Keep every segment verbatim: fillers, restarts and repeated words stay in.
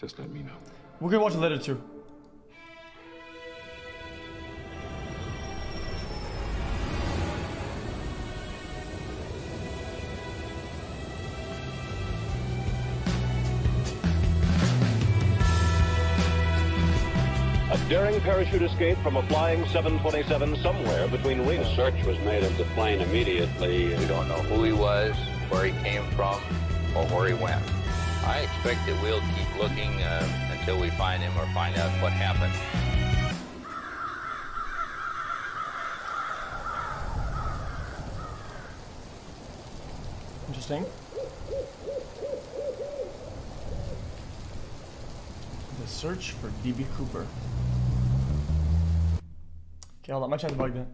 Just let me know. We're gonna watch it later too. Daring parachute escape from a flying seven twenty-seven somewhere between Reno. A search was made of the plane immediately. We don't know who he was, where he came from, or where he went. I expect that we'll keep looking uh, until we find him or find out what happened. Interesting. The search for D B. Cooper. Okay, hold on, I might try to bug that.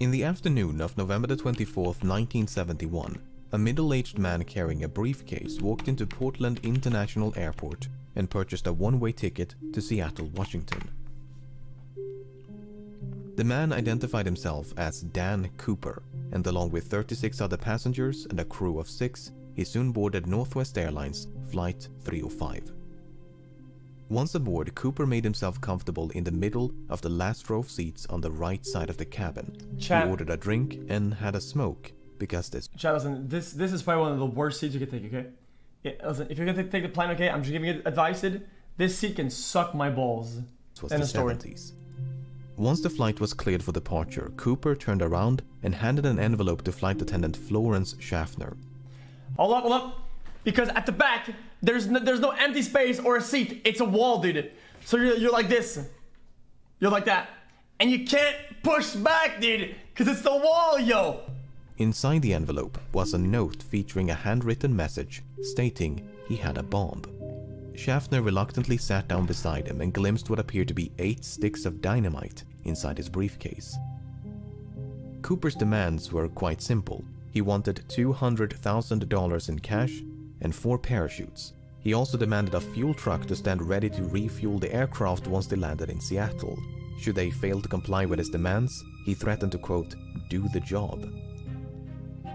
In the afternoon of November the twenty-fourth, nineteen seventy-one, a middle-aged man carrying a briefcase walked into Portland International Airport and purchased a one-way ticket to Seattle, Washington. The man identified himself as Dan Cooper, and along with thirty-six other passengers and a crew of six, he soon boarded Northwest Airlines Flight three oh five. Once aboard, Cooper made himself comfortable in the middle of the last row of seats on the right side of the cabin. Chat. He ordered a drink and had a smoke because this... Chat, listen, this, this is probably one of the worst seats you could take, okay? Yeah, listen, if you're going to take the plane, okay, I'm just giving it advice. It, this seat can suck my balls. This was the seventies. Once the flight was cleared for departure, Cooper turned around and handed an envelope to flight attendant Florence Schaffner. Hold up, hold up. Because at the back, there's no, there's no empty space or a seat. It's a wall, dude. So you're, you're like this. You're like that. And you can't push back, dude, because it's the wall, yo. Inside the envelope was a note featuring a handwritten message stating he had a bomb. Schaffner reluctantly sat down beside him and glimpsed what appeared to be eight sticks of dynamite inside his briefcase. Cooper's demands were quite simple. He wanted two hundred thousand dollars in cash and four parachutes. He also demanded a fuel truck to stand ready to refuel the aircraft once they landed in Seattle. Should they fail to comply with his demands, he threatened to, quote, do the job.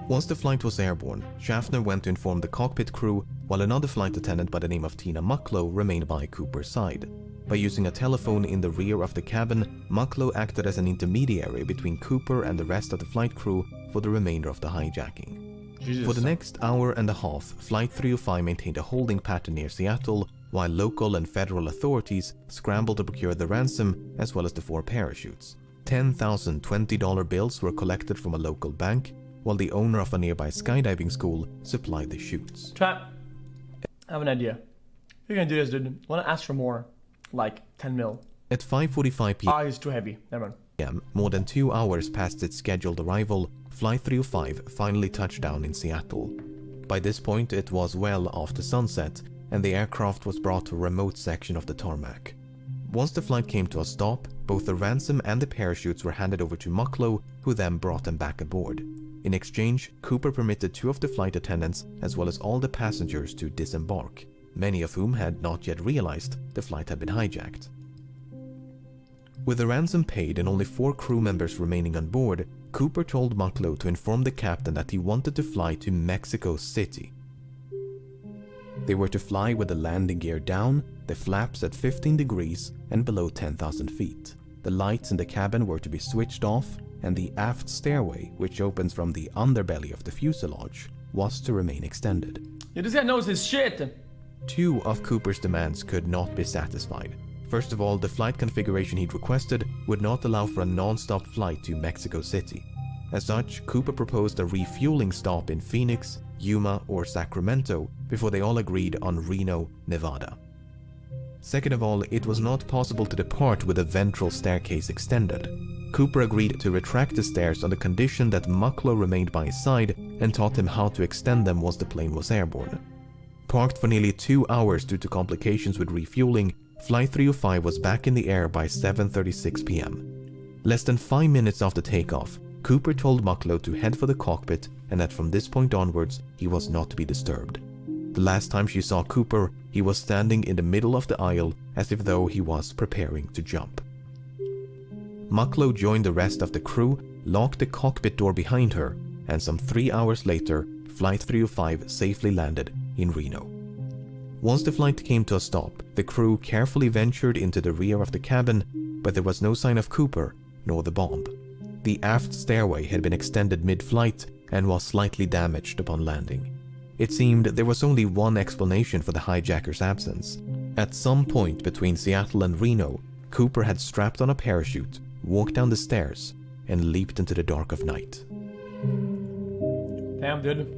Once the flight was airborne, Schaffner went to inform the cockpit crew, while another flight attendant by the name of Tina Mucklow remained by Cooper's side. By using a telephone in the rear of the cabin, Mucklow acted as an intermediary between Cooper and the rest of the flight crew for the remainder of the hijacking. Jesus. For the next hour and a half, Flight three oh five maintained a holding pattern near Seattle, while local and federal authorities scrambled to procure the ransom as well as the four parachutes. ten thousand twenty dollar bills were collected from a local bank, while the owner of a nearby skydiving school supplied the chutes. Trap, I have an idea. You're gonna do this, dude. I wanna ask for more. Like ten mil. At five forty-five p m Ah, it's too heavy. Never mind. More than two hours past its scheduled arrival, Flight three oh five finally touched down in Seattle. By this point, it was well after sunset, and the aircraft was brought to a remote section of the tarmac. Once the flight came to a stop, both the ransom and the parachutes were handed over to Mucklow, who then brought them back aboard. In exchange, Cooper permitted two of the flight attendants, as well as all the passengers, to disembark, many of whom had not yet realized the flight had been hijacked. With the ransom paid and only four crew members remaining on board, Cooper told Mucklow to inform the captain that he wanted to fly to Mexico City. They were to fly with the landing gear down, the flaps at fifteen degrees and below ten thousand feet. The lights in the cabin were to be switched off, and the aft stairway, which opens from the underbelly of the fuselage, was to remain extended. Yeah, this guy knows his shit! Two of Cooper's demands could not be satisfied. First of all, the flight configuration he'd requested would not allow for a non-stop flight to Mexico City. As such, Cooper proposed a refueling stop in Phoenix, Yuma, or Sacramento before they all agreed on Reno, Nevada. Second of all, it was not possible to depart with the ventral staircase extended. Cooper agreed to retract the stairs on the condition that Mucklow remained by his side and taught him how to extend them once the plane was airborne. Parked for nearly two hours due to complications with refueling, Flight three oh five was back in the air by seven thirty-six p m Less than five minutes after takeoff, Cooper told Mucklow to head for the cockpit and that from this point onwards, he was not to be disturbed. The last time she saw Cooper, he was standing in the middle of the aisle as if though he was preparing to jump. Mucklow joined the rest of the crew, locked the cockpit door behind her, and some three hours later, Flight three oh five safely landed in Reno. Once the flight came to a stop, the crew carefully ventured into the rear of the cabin, but there was no sign of Cooper nor the bomb. The aft stairway had been extended mid-flight and was slightly damaged upon landing. It seemed there was only one explanation for the hijacker's absence. At some point between Seattle and Reno, Cooper had strapped on a parachute, walked down the stairs, and leaped into the dark of night. Damn, dude.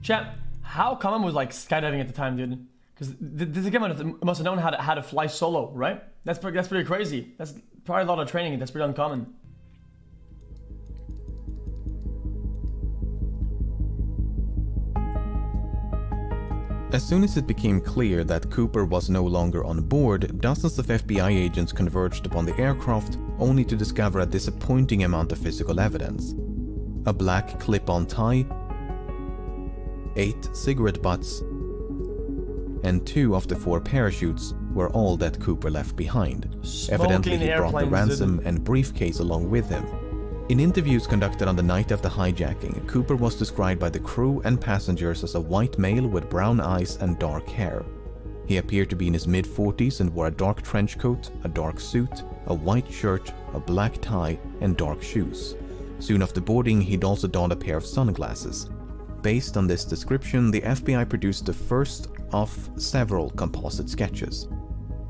Chat, how common was like skydiving at the time, dude? Because this guy must have known how to how to fly solo, right? That's pretty, that's pretty crazy. That's probably a lot of training. That's pretty uncommon. As soon as it became clear that Cooper was no longer on board, dozens of F B I agents converged upon the aircraft, only to discover a disappointing amount of physical evidence. A black clip-on tie, eight cigarette butts, and two of the four parachutes were all that Cooper left behind. Smoking Evidently, he brought the ransom and briefcase along with him. In interviews conducted on the night of the hijacking, Cooper was described by the crew and passengers as a white male with brown eyes and dark hair. He appeared to be in his mid forties and wore a dark trench coat, a dark suit, a white shirt, a black tie, and dark shoes. Soon after boarding, he'd also donned a pair of sunglasses. Based on this description, the F B I produced the first of several composite sketches.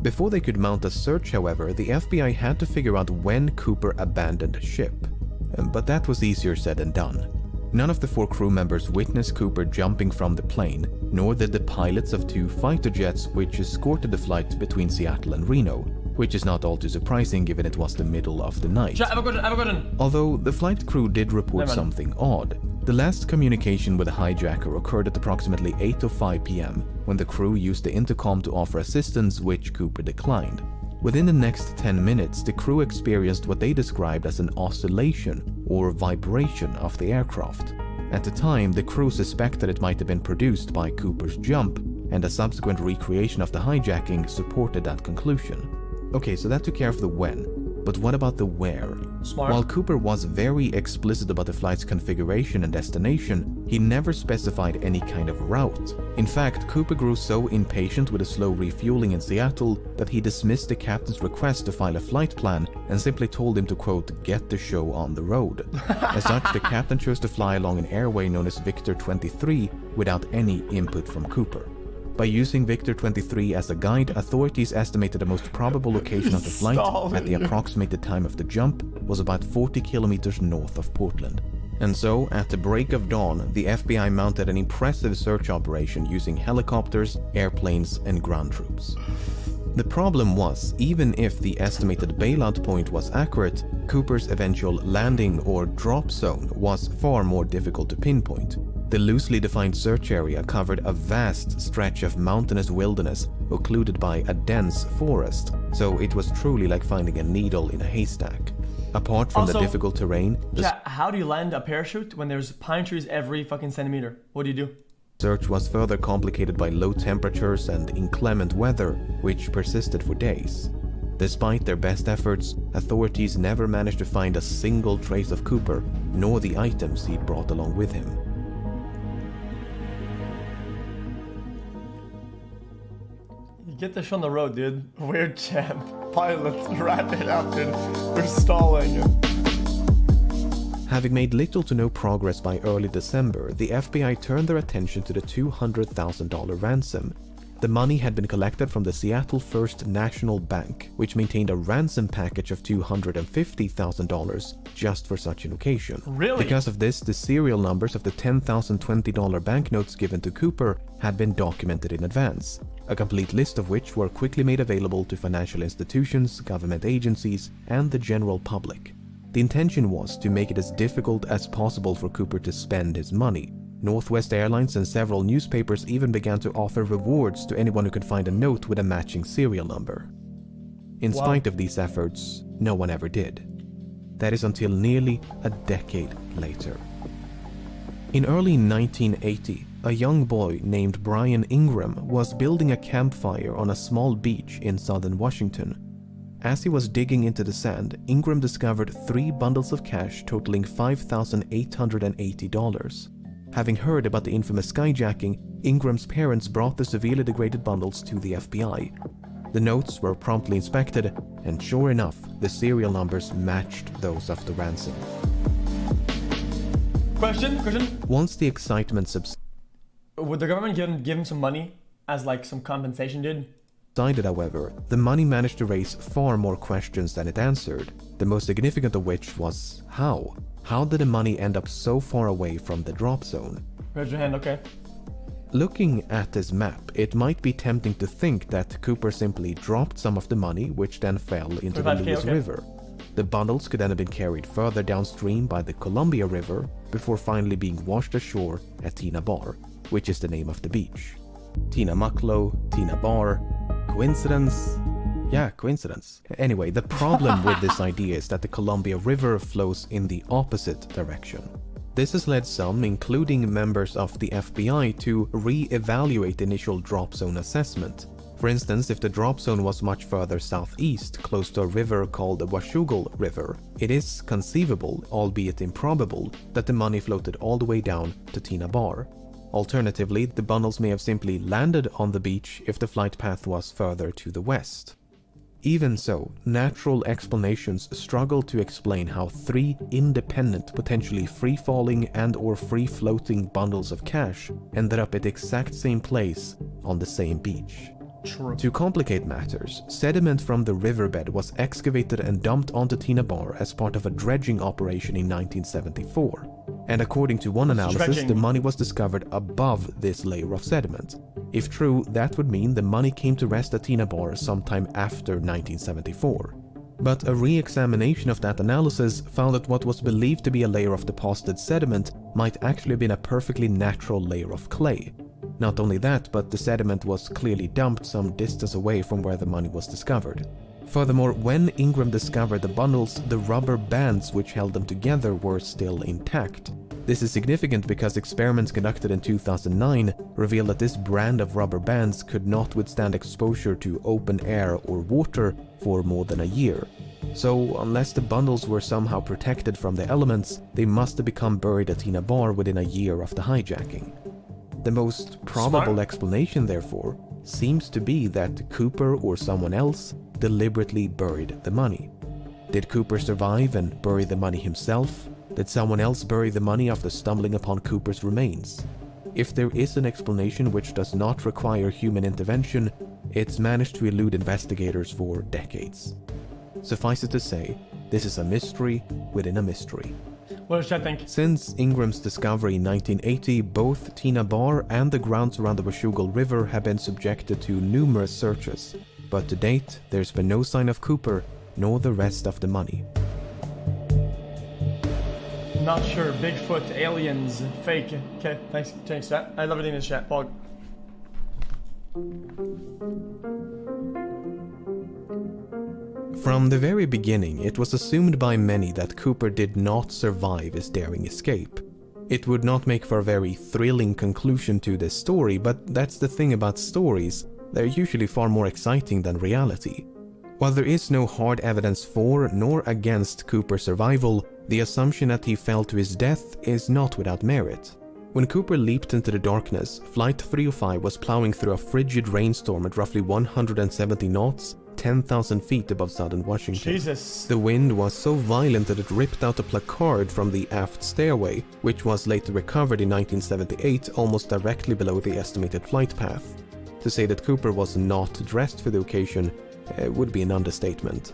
Before they could mount a search, however, the F B I had to figure out when Cooper abandoned ship. But that was easier said than done. None of the four crew members witnessed Cooper jumping from the plane, nor did the pilots of two fighter jets which escorted the flight between Seattle and Reno, which is not all too surprising given it was the middle of the night. Although the flight crew did report something odd. The last communication with the hijacker occurred at approximately eight oh five p m when the crew used the intercom to offer assistance, which Cooper declined. Within the next ten minutes, the crew experienced what they described as an oscillation or vibration of the aircraft. At the time, the crew suspected it might have been produced by Cooper's jump, and a subsequent recreation of the hijacking supported that conclusion. Okay, so that took care of the when, but what about the where? Smart. While Cooper was very explicit about the flight's configuration and destination, he never specified any kind of route. In fact, Cooper grew so impatient with the slow refueling in Seattle that he dismissed the captain's request to file a flight plan and simply told him to, quote, get the show on the road. As such, the captain chose to fly along an airway known as Victor twenty-three without any input from Cooper. By using Victor twenty-three as a guide, authorities estimated the most probable location of the flight at the approximated time of the jump was about forty kilometers north of Portland. And so, at the break of dawn, the F B I mounted an impressive search operation using helicopters, airplanes, and ground troops. The problem was, even if the estimated bailout point was accurate, Cooper's eventual landing or drop zone was far more difficult to pinpoint. The loosely defined search area covered a vast stretch of mountainous wilderness occluded by a dense forest, so it was truly like finding a needle in a haystack. Apart from also, the difficult terrain... The yeah, how do you land a parachute when there's pine trees every fucking centimeter? What do you do? Search was further complicated by low temperatures and inclement weather, which persisted for days. Despite their best efforts, authorities never managed to find a single trace of Cooper, nor the items he'd brought along with him. Get the show on the road, dude. Weird champ. Pilots, wrap it up, dude. We're stalling. Having made little to no progress by early December, the F B I turned their attention to the two hundred thousand dollar ransom. The money had been collected from the Seattle First National Bank, which maintained a ransom package of two hundred fifty thousand dollars just for such an occasion. Really? Because of this, the serial numbers of the ten thousand twenty dollar banknotes given to Cooper had been documented in advance, a complete list of which were quickly made available to financial institutions, government agencies, and the general public. The intention was to make it as difficult as possible for Cooper to spend his money. Northwest Airlines and several newspapers even began to offer rewards to anyone who could find a note with a matching serial number. In wow. spite of these efforts, no one ever did. That is until nearly a decade later. In early nineteen eighty, a young boy named Brian Ingram was building a campfire on a small beach in southern Washington. As he was digging into the sand, Ingram discovered three bundles of cash totaling five thousand eight hundred eighty dollars. Having heard about the infamous skyjacking, Ingram's parents brought the severely degraded bundles to the F B I. The notes were promptly inspected, and sure enough, the serial numbers matched those of the ransom. Question? Question? Once the excitement subsided... Would the government give him, give him some money as like some compensation did? Decided, however, the money managed to raise far more questions than it answered, the most significant of which was how. How did the money end up so far away from the drop zone? Raise your hand, okay. Looking at this map, it might be tempting to think that Cooper simply dropped some of the money, which then fell into the Lewis okay. River. The bundles could then have been carried further downstream by the Columbia River before finally being washed ashore at Tina Bar, which is the name of the beach. Tina Mucklow, Tina Bar. Coincidence? Yeah, coincidence. Anyway, the problem with this idea is that the Columbia River flows in the opposite direction. This has led some, including members of the F B I, to re-evaluate the initial drop zone assessment. For instance, if the drop zone was much further southeast, close to a river called the Washougal River, it is conceivable, albeit improbable, that the money floated all the way down to Tina Bar. Alternatively, the bundles may have simply landed on the beach if the flight path was further to the west. Even so, natural explanations struggle to explain how three independent, potentially free-falling and or free-floating bundles of cash ended up at the exact same place on the same beach. True. To complicate matters, sediment from the riverbed was excavated and dumped onto Tina Bar as part of a dredging operation in nineteen seventy-four. And according to one analysis, dredging. the money was discovered above this layer of sediment. If true, that would mean the money came to rest at Tina Bar sometime after nineteen seventy-four. But a re-examination of that analysis found that what was believed to be a layer of deposited sediment might actually have been a perfectly natural layer of clay. Not only that, but the sediment was clearly dumped some distance away from where the money was discovered. Furthermore, when Ingram discovered the bundles, the rubber bands which held them together were still intact. This is significant because experiments conducted in two thousand nine revealed that this brand of rubber bands could not withstand exposure to open air or water for more than a year. So, unless the bundles were somehow protected from the elements, they must have become buried at Tina Bar within a year of the hijacking. The most probable Smart. explanation, therefore, seems to be that Cooper or someone else deliberately buried the money. Did Cooper survive and bury the money himself? Did someone else bury the money after stumbling upon Cooper's remains? If there is an explanation which does not require human intervention, it's managed to elude investigators for decades. Suffice it to say, this is a mystery within a mystery. What does Chad think? Since Ingram's discovery in nineteen eighty, both Tina Bar and the grounds around the Washougal River have been subjected to numerous searches, but to date, there's been no sign of Cooper nor the rest of the money. Not sure. Bigfoot, aliens, fake. Okay, thanks. Thanks, chat. I love it in this chat. Pog. From the very beginning, it was assumed by many that Cooper did not survive his daring escape. It would not make for a very thrilling conclusion to this story, but that's the thing about stories. They're usually far more exciting than reality. While there is no hard evidence for nor against Cooper's survival, the assumption that he fell to his death is not without merit. When Cooper leaped into the darkness, Flight three oh five was plowing through a frigid rainstorm at roughly one hundred seventy knots, ten thousand feet above southern Washington. Jesus. The wind was so violent that it ripped out a placard from the aft stairway, which was later recovered in nineteen seventy-eight, almost directly below the estimated flight path. To say that Cooper was not dressed for the occasion uh, would be an understatement.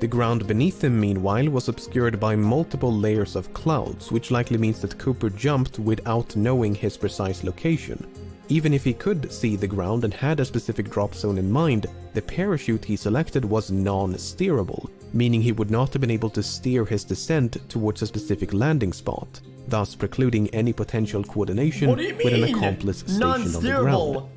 The ground beneath him, meanwhile, was obscured by multiple layers of clouds, which likely means that Cooper jumped without knowing his precise location. Even if he could see the ground and had a specific drop zone in mind, the parachute he selected was non-steerable, meaning he would not have been able to steer his descent towards a specific landing spot, thus precluding any potential coordination with an accomplice stationed on the ground.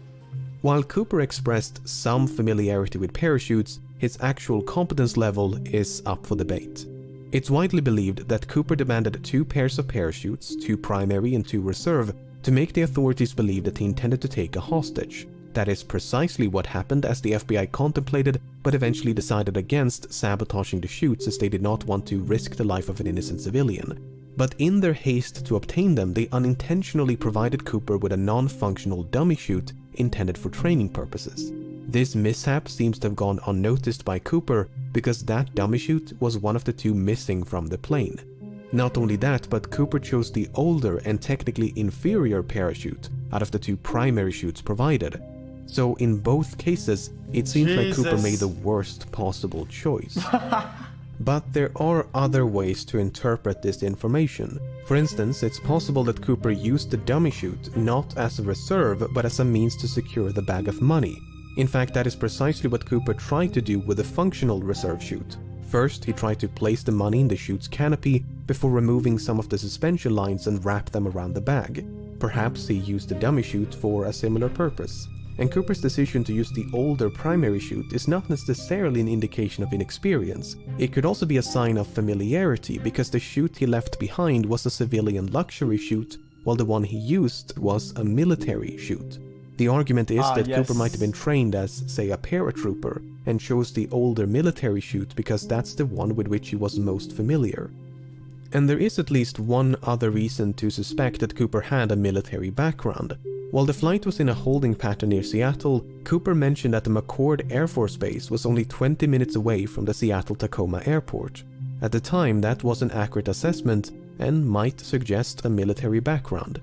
While Cooper expressed some familiarity with parachutes, his actual competence level is up for debate. It's widely believed that Cooper demanded two pairs of parachutes, two primary and two reserve, to make the authorities believe that he intended to take a hostage. That is precisely what happened, as the F B I contemplated but eventually decided against sabotaging the chutes, as they did not want to risk the life of an innocent civilian. But in their haste to obtain them, they unintentionally provided Cooper with a non-functional dummy chute intended for training purposes. This mishap seems to have gone unnoticed by Cooper because that dummy chute was one of the two missing from the plane. Not only that, but Cooper chose the older and technically inferior parachute out of the two primary chutes provided. So in both cases, it seems Jesus. like Cooper made the worst possible choice. But there are other ways to interpret this information. For instance, it's possible that Cooper used the dummy chute not as a reserve, but as a means to secure the bag of money. In fact, that is precisely what Cooper tried to do with the functional reserve chute. First, he tried to place the money in the chute's canopy before removing some of the suspension lines and wrap them around the bag. Perhaps he used the dummy chute for a similar purpose. And Cooper's decision to use the older primary chute is not necessarily an indication of inexperience. It could also be a sign of familiarity, because the chute he left behind was a civilian luxury chute, while the one he used was a military chute. The argument is ah, that yes. Cooper might have been trained as, say, a paratrooper, and chose the older military chute because that's the one with which he was most familiar. And there is at least one other reason to suspect that Cooper had a military background. While the flight was in a holding pattern near Seattle, Cooper mentioned that the McCord Air Force Base was only twenty minutes away from the Seattle-Tacoma Airport. At the time, that was an accurate assessment and might suggest a military background.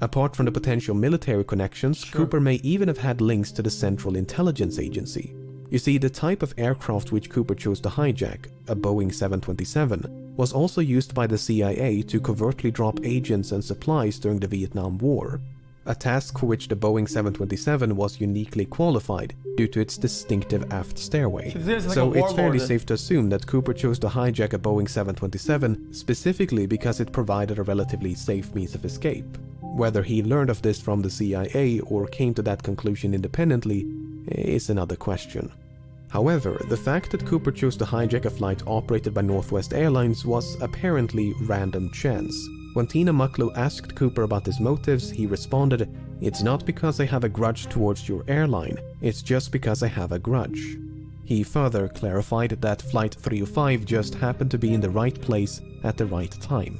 Apart from the potential military connections, sure. Cooper may even have had links to the Central Intelligence Agency. You see, the type of aircraft which Cooper chose to hijack, a Boeing seven twenty-seven, was also used by the C I A to covertly drop agents and supplies during the Vietnam War. A task for which the Boeing seven twenty-seven was uniquely qualified due to its distinctive aft stairway. So it's fairly safe to assume that Cooper chose to hijack a Boeing seven twenty-seven specifically because it provided a relatively safe means of escape. Whether he learned of this from the C I A or came to that conclusion independently is another question. However, the fact that Cooper chose to hijack a flight operated by Northwest Airlines was apparently random chance. When Tina Mucklow asked Cooper about his motives, he responded, "It's not because I have a grudge towards your airline, it's just because I have a grudge." He further clarified that Flight three oh five just happened to be in the right place at the right time.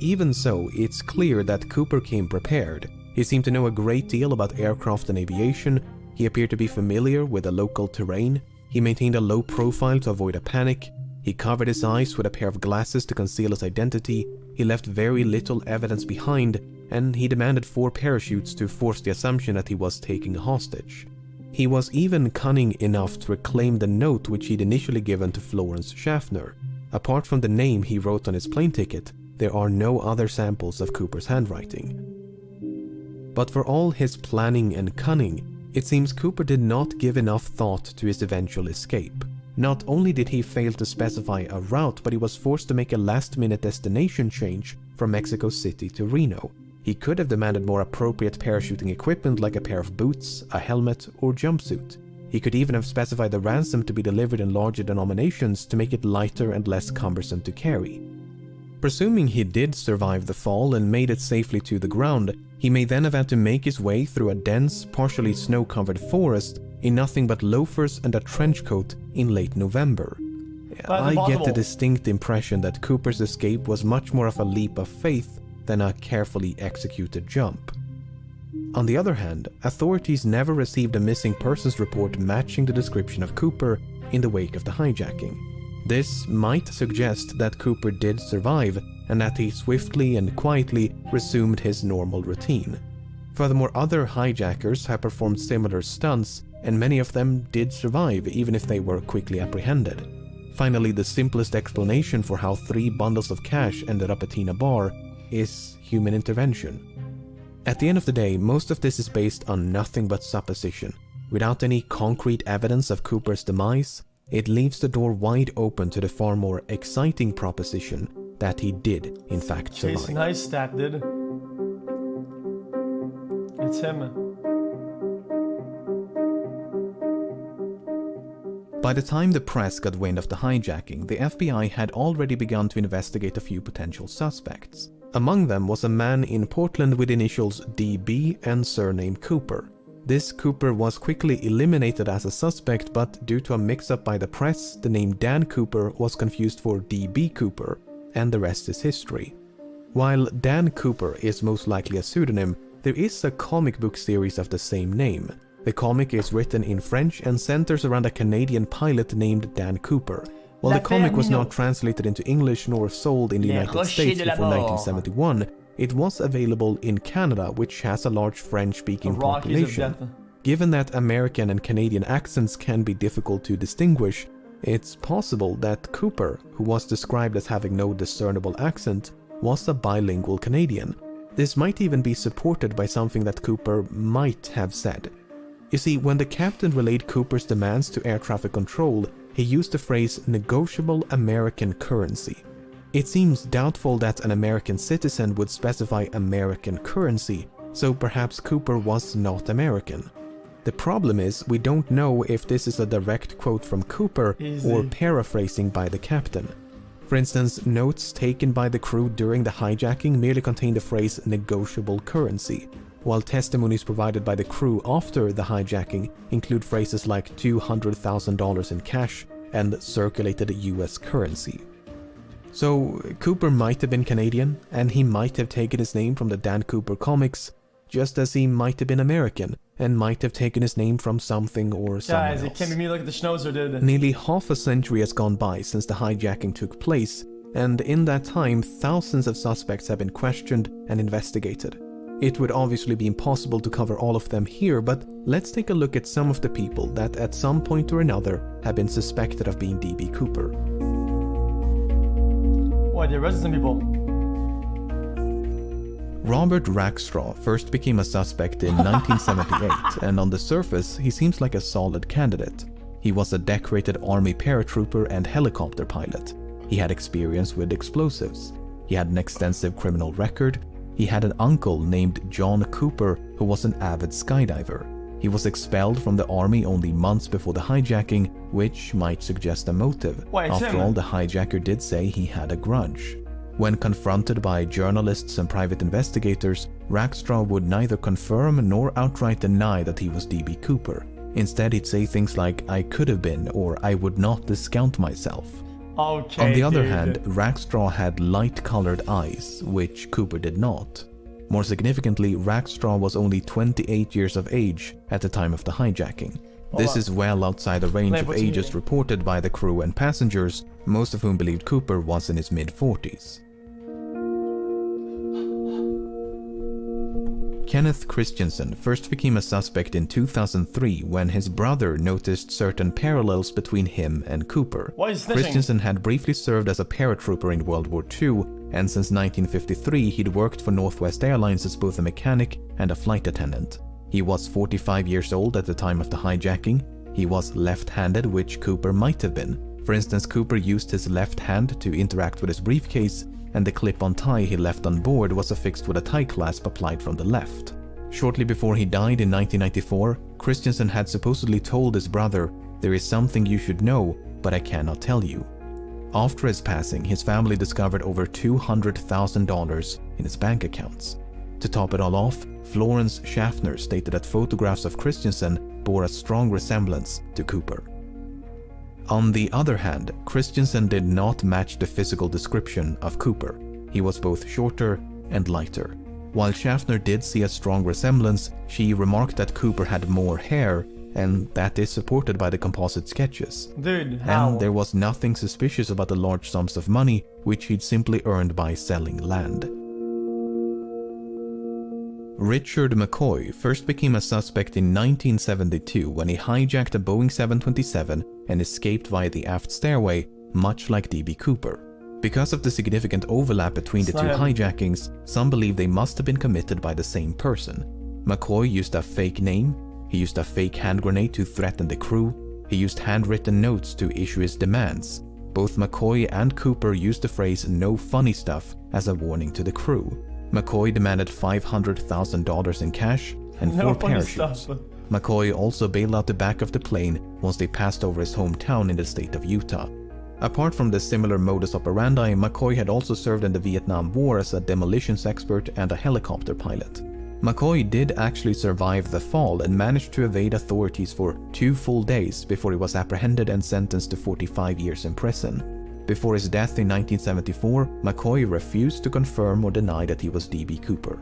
Even so, it's clear that Cooper came prepared. He seemed to know a great deal about aircraft and aviation, he appeared to be familiar with the local terrain, he maintained a low profile to avoid a panic, he covered his eyes with a pair of glasses to conceal his identity, he left very little evidence behind, and he demanded four parachutes to force the assumption that he was taking a hostage. He was even cunning enough to reclaim the note which he'd initially given to Florence Schaffner. Apart from the name he wrote on his plane ticket, there are no other samples of Cooper's handwriting. But for all his planning and cunning, it seems Cooper did not give enough thought to his eventual escape. Not only did he fail to specify a route, but he was forced to make a last-minute destination change from Mexico City to Reno. He could have demanded more appropriate parachuting equipment like a pair of boots, a helmet, or jumpsuit. He could even have specified the ransom to be delivered in larger denominations to make it lighter and less cumbersome to carry. Presuming he did survive the fall and made it safely to the ground, he may then have had to make his way through a dense, partially snow-covered forest in nothing but loafers and a trench coat in late November. I get the distinct impression that Cooper's escape was much more of a leap of faith than a carefully executed jump. On the other hand, authorities never received a missing persons report matching the description of Cooper in the wake of the hijacking. This might suggest that Cooper did survive and that he swiftly and quietly resumed his normal routine. Furthermore, other hijackers have performed similar stunts, and many of them did survive, even if they were quickly apprehended. Finally, the simplest explanation for how three bundles of cash ended up at Tina Bar is human intervention. At the end of the day, most of this is based on nothing but supposition. Without any concrete evidence of Cooper's demise, it leaves the door wide open to the far more exciting proposition that he did, in fact, survive. Jason Neistat did. It's him. By the time the press got wind of the hijacking, the F B I had already begun to investigate a few potential suspects. Among them was a man in Portland with initials D B and surname Cooper. This Cooper was quickly eliminated as a suspect, but due to a mix-up by the press, the name Dan Cooper was confused for D B Cooper, and the rest is history. While Dan Cooper is most likely a pseudonym, there is a comic book series of the same name. The comic is written in French and centers around a Canadian pilot named Dan Cooper. While the comic was not translated into English nor sold in the United States before nineteen seventy-one, it was available in Canada, which has a large French-speaking population. Given that American and Canadian accents can be difficult to distinguish, it's possible that Cooper, who was described as having no discernible accent, was a bilingual Canadian. This might even be supported by something that Cooper might have said. You see, when the captain relayed Cooper's demands to air traffic control, he used the phrase negotiable American currency. It seems doubtful that an American citizen would specify American currency, so perhaps Cooper was not American. The problem is, we don't know if this is a direct quote from Cooper Easy. or paraphrasing by the captain. For instance, notes taken by the crew during the hijacking merely contain the phrase negotiable currency, while testimonies provided by the crew after the hijacking include phrases like two hundred thousand dollars in cash and circulated U S currency. So, Cooper might have been Canadian, and he might have taken his name from the Dan Cooper comics, just as he might have been American, and might have taken his name from something or someone else. Guys, it can't be me like the schnauzer did. Nearly half a century has gone by since the hijacking took place, and in that time, thousands of suspects have been questioned and investigated. It would obviously be impossible to cover all of them here, but let's take a look at some of the people that at some point or another have been suspected of being D B. Cooper. They arrested some people. Robert Rackstraw first became a suspect in nineteen seventy-eight, and on the surface, he seems like a solid candidate. He was a decorated army paratrooper and helicopter pilot. He had experience with explosives. He had an extensive criminal record. He had an uncle named John Cooper, who was an avid skydiver. He was expelled from the army only months before the hijacking, which might suggest a motive. Wait, After all, the hijacker did say he had a grudge. When confronted by journalists and private investigators, Rackstraw would neither confirm nor outright deny that he was D B. Cooper. Instead, he'd say things like, "I could have been," or "I would not discount myself." Okay, On the dude. other hand, Rackstraw had light-colored eyes, which Cooper did not. More significantly, Rackstraw was only twenty-eight years of age at the time of the hijacking. This is well outside the range of ages reported by the crew and passengers, most of whom believed Cooper was in his mid-forties. Kenneth Christiansen first became a suspect in two thousand three when his brother noticed certain parallels between him and Cooper. Christiansen had briefly served as a paratrooper in World War Two, and since nineteen fifty-three he'd worked for Northwest Airlines as both a mechanic and a flight attendant. He was forty-five years old at the time of the hijacking. He was left-handed, which Cooper might have been. For instance, Cooper used his left hand to interact with his briefcase, and the clip-on tie he left on board was affixed with a tie clasp applied from the left. Shortly before he died in nineteen ninety-four, Christiansen had supposedly told his brother, "There is something you should know, but I cannot tell you." After his passing, his family discovered over two hundred thousand dollars in his bank accounts. To top it all off, Florence Schaffner stated that photographs of Christiansen bore a strong resemblance to Cooper. On the other hand, Christiansen did not match the physical description of Cooper. He was both shorter and lighter. While Schaffner did see a strong resemblance, she remarked that Cooper had more hair, and that is supported by the composite sketches. Dude, how? And there was nothing suspicious about the large sums of money which he'd simply earned by selling land. Richard McCoy first became a suspect in nineteen seventy-two when he hijacked a Boeing seven twenty-seven and escaped via the aft stairway, much like D B. Cooper. Because of the significant overlap between the two hijackings, some believe they must have been committed by the same person. McCoy used a fake name. He used a fake hand grenade to threaten the crew. He used handwritten notes to issue his demands. Both McCoy and Cooper used the phrase "no funny stuff" as a warning to the crew. McCoy demanded five hundred thousand dollars in cash and four parachutes. McCoy also bailed out the back of the plane once they passed over his hometown in the state of Utah. Apart from the similar modus operandi, McCoy had also served in the Vietnam War as a demolitions expert and a helicopter pilot. McCoy did actually survive the fall and managed to evade authorities for two full days before he was apprehended and sentenced to forty-five years in prison. Before his death in nineteen seventy-four, McCoy refused to confirm or deny that he was D B. Cooper.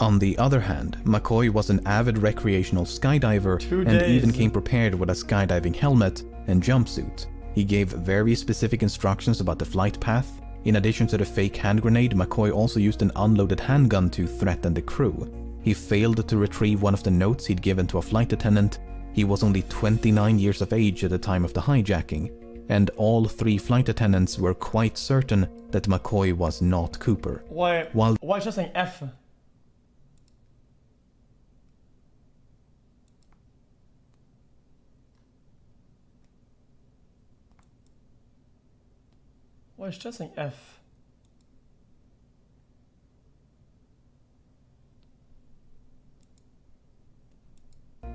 On the other hand, McCoy was an avid recreational skydiver Two and days. even came prepared with a skydiving helmet and jumpsuit. He gave very specific instructions about the flight path. In addition to the fake hand grenade, McCoy also used an unloaded handgun to threaten the crew. He failed to retrieve one of the notes he'd given to a flight attendant. He was only twenty-nine years of age at the time of the hijacking, and all three flight attendants were quite certain that McCoy was not Cooper. Why? While Why is just an F? Why is just an F?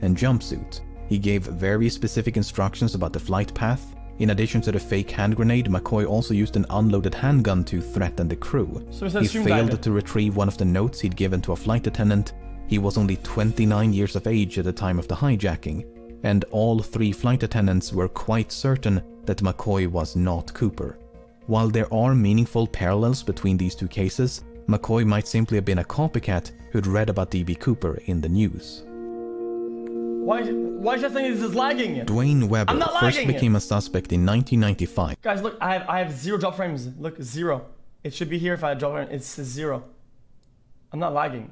And jumpsuit. He gave very specific instructions about the flight path. In addition to the fake hand grenade, McCoy also used an unloaded handgun to threaten the crew. So he failed guide. to retrieve one of the notes he'd given to a flight attendant. He was only twenty-nine years of age at the time of the hijacking, and all three flight attendants were quite certain that McCoy was not Cooper. While there are meaningful parallels between these two cases, McCoy might simply have been a copycat who'd read about D B. Cooper in the news. Why, why is that thing is lagging? Dwayne Weber first became a suspect in nineteen ninety-five. Guys, look, I have, I have zero drop frames. Look, zero. It should be here if I drop frame. It's zero. I'm not lagging.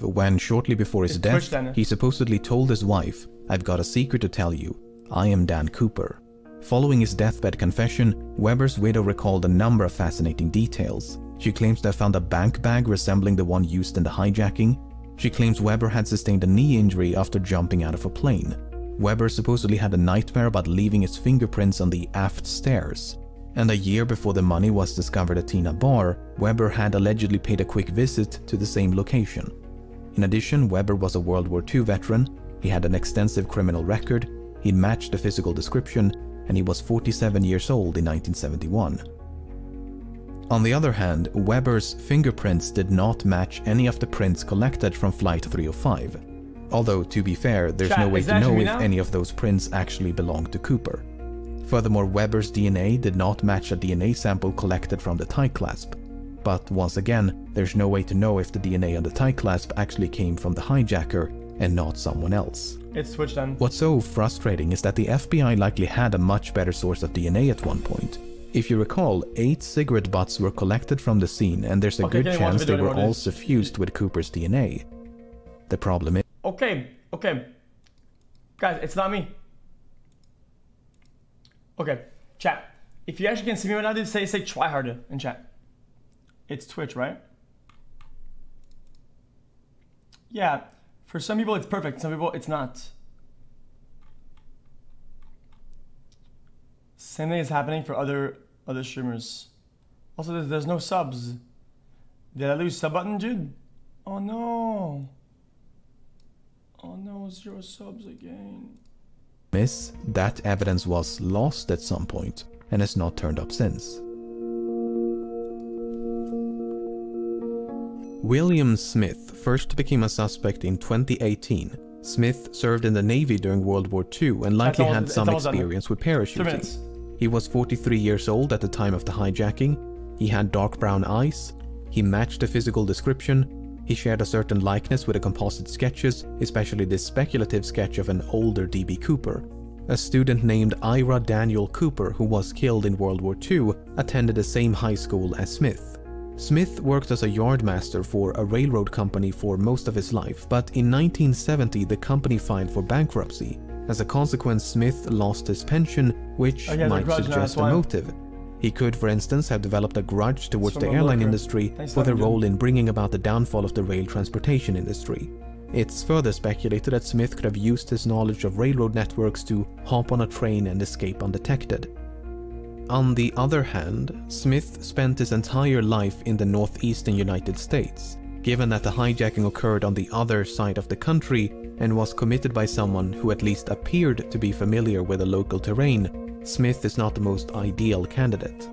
When shortly before his it's death, he supposedly told his wife, "I've got a secret to tell you. I am Dan Cooper." Following his deathbed confession, Weber's widow recalled a number of fascinating details. She claims to have found a bank bag resembling the one used in the hijacking. She claims Weber had sustained a knee injury after jumping out of a plane. Weber supposedly had a nightmare about leaving his fingerprints on the aft stairs. And a year before the money was discovered at Tina Bar, Weber had allegedly paid a quick visit to the same location. In addition, Weber was a World War Two veteran. He had an extensive criminal record. He matched the physical description, and he was forty-seven years old in nineteen seventy-one. On the other hand, Weber's fingerprints did not match any of the prints collected from Flight three oh five. Although, to be fair, there's Chat, no way to know if now? any of those prints actually belonged to Cooper. Furthermore, Weber's D N A did not match a D N A sample collected from the tie clasp. But once again, there's no way to know if the D N A on the tie clasp actually came from the hijacker and not someone else. It's Twitch then. What's so frustrating is that the F B I likely had a much better source of D N A at one point. If you recall, eight cigarette butts were collected from the scene, and there's a okay, good chance they were all suffused with Cooper's D N A. The problem is... Okay, okay. Guys, it's not me. Okay, chat. If you actually can see me right now, just say, say try harder in chat. It's Twitch, right? Yeah, for some people it's perfect, some people it's not. Same thing is happening for other other streamers. Also, there's, there's no subs. Did I lose sub button, dude? Oh no. Oh no, zero subs again. Miss, that evidence was lost at some point and has not turned up since. William Smith first became a suspect in twenty eighteen. Smith served in the Navy during World War Two and likely all, had some experience with parachuting. He was forty-three years old at the time of the hijacking. He had dark brown eyes. He matched a physical description. He shared a certain likeness with the composite sketches, especially this speculative sketch of an older D B. Cooper. A student named Ira Daniel Cooper, who was killed in World War Two, attended the same high school as Smith. Smith worked as a yardmaster for a railroad company for most of his life, but in nineteen seventy the company filed for bankruptcy. As a consequence, Smith lost his pension, which oh, yeah, might suggest a motive. He could, for instance, have developed a grudge towards the airline industry for their role in bringing about the downfall of the rail transportation industry. It's further speculated that Smith could have used his knowledge of railroad networks to hop on a train and escape undetected. On the other hand, Smith spent his entire life in the northeastern United States. Given that the hijacking occurred on the other side of the country and was committed by someone who at least appeared to be familiar with the local terrain, Smith is not the most ideal candidate.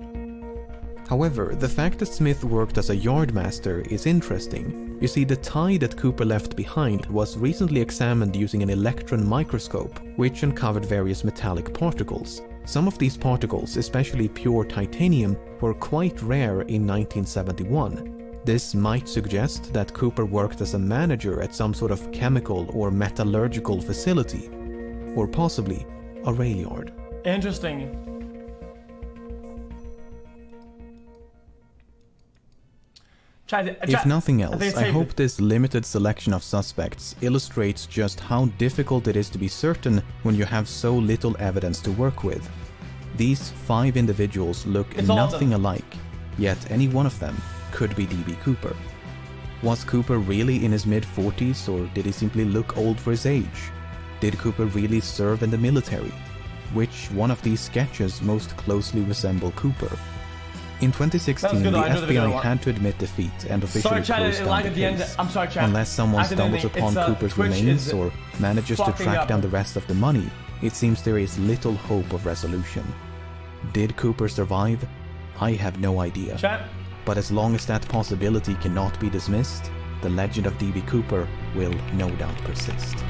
However, the fact that Smith worked as a yardmaster is interesting. You see, the tie that Cooper left behind was recently examined using an electron microscope, which uncovered various metallic particles. Some of these particles, especially pure titanium, were quite rare in nineteen seventy-one. This might suggest that Cooper worked as a manager at some sort of chemical or metallurgical facility, or possibly a rail yard. Interesting. If nothing else, I hope this limited selection of suspects illustrates just how difficult it is to be certain when you have so little evidence to work with. These five individuals look nothing alike, yet any one of them could be D B. Cooper. Was Cooper really in his mid forties, or did he simply look old for his age? Did Cooper really serve in the military? Which one of these sketches most closely resemble Cooper? In twenty sixteen, the F B I had to admit defeat and officially closed down the case. I'm sorry, Chad. Unless someone stumbles upon Cooper's remains or manages to track down the rest of the money, it seems there is little hope of resolution. Did Cooper survive? I have no idea. Chat? But as long as that possibility cannot be dismissed, the legend of D B. Cooper will no doubt persist.